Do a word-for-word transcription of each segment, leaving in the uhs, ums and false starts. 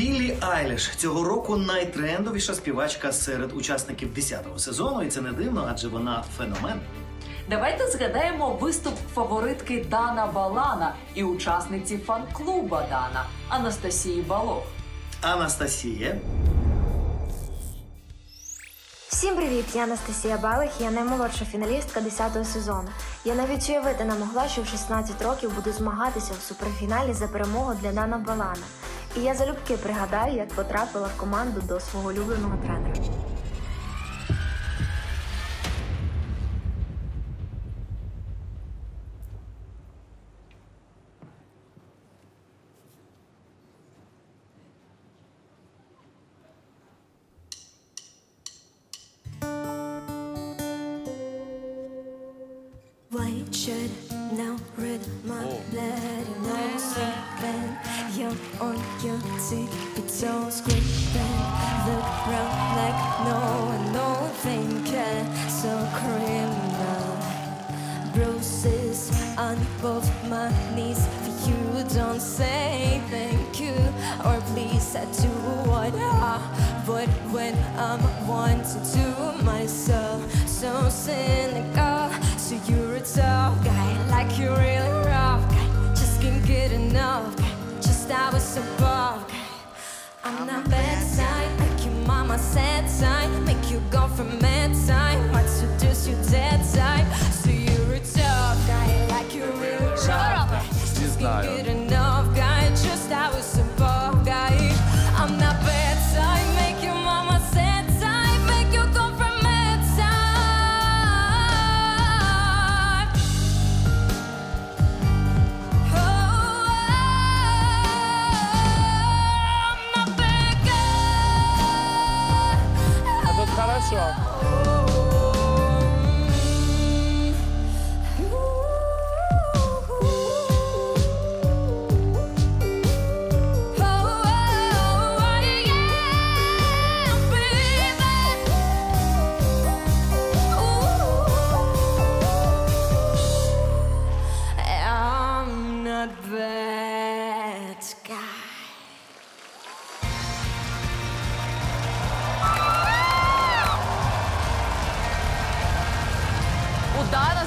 Ліллі Айліш цього року найтрендовіша співачка серед учасників десятого сезону, і це не дивно, адже вона феномен. Давайте згадаємо виступ фаворитки Дана Балана і учасниці фан-клуба Дана Анастасії Балог. Анастасія. Всім привіт! Я Анастасія Балог, я наймолодша фіналістка десятого сезону. Я навіть уявити не могла, що в шістнадцять років буду змагатися в суперфіналі за перемогу для Дана Балана. І я залюбки пригадаю, як потрапила в команду до свого улюбленого тренера.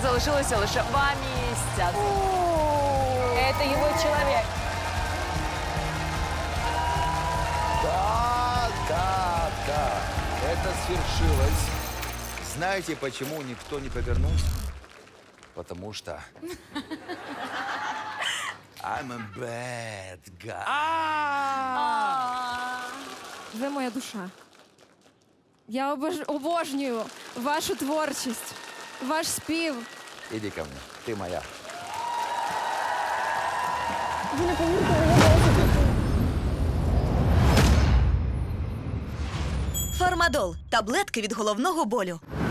Залишилося лише два місця. Це його чоловік. Да, да, да. Это свершилось. Знаете, почему никто не повернулся? Потому что... I'm a bad guy. Ви моя душа. Я обожнюю вашу творчість, ваш спів. Іди ко мені, ти моя. Фармадол. Таблетки від головного болю.